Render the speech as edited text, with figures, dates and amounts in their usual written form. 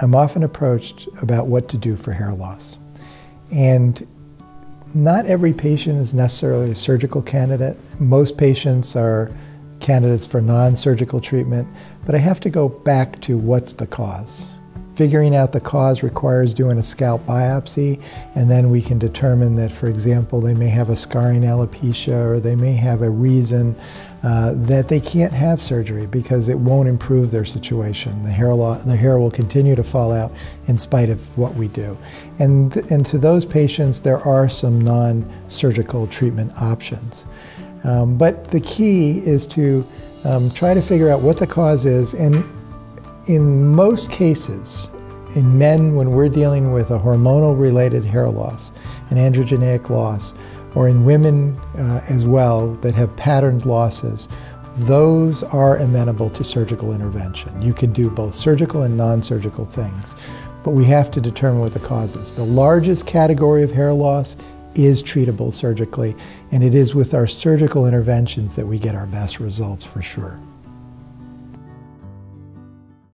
I'm often approached about what to do for hair loss. And not every patient is necessarily a surgical candidate. Most patients are candidates for non-surgical treatment, but I have to go back to what's the cause. Figuring out the cause requires doing a scalp biopsy, and then we can determine that, for example, they may have a scarring alopecia, or they may have a reason that they can't have surgery because it won't improve their situation. The hair will continue to fall out in spite of what we do. And to those patients, there are some non-surgical treatment options. But the key is to try to figure out what the cause is, and in most cases, in men, when we're dealing with a hormonal-related hair loss, an androgeneic loss, or in women as well that have patterned losses, those are amenable to surgical intervention. You can do both surgical and non-surgical things, but we have to determine what the cause is. The largest category of hair loss is treatable surgically, and it is with our surgical interventions that we get our best results for sure.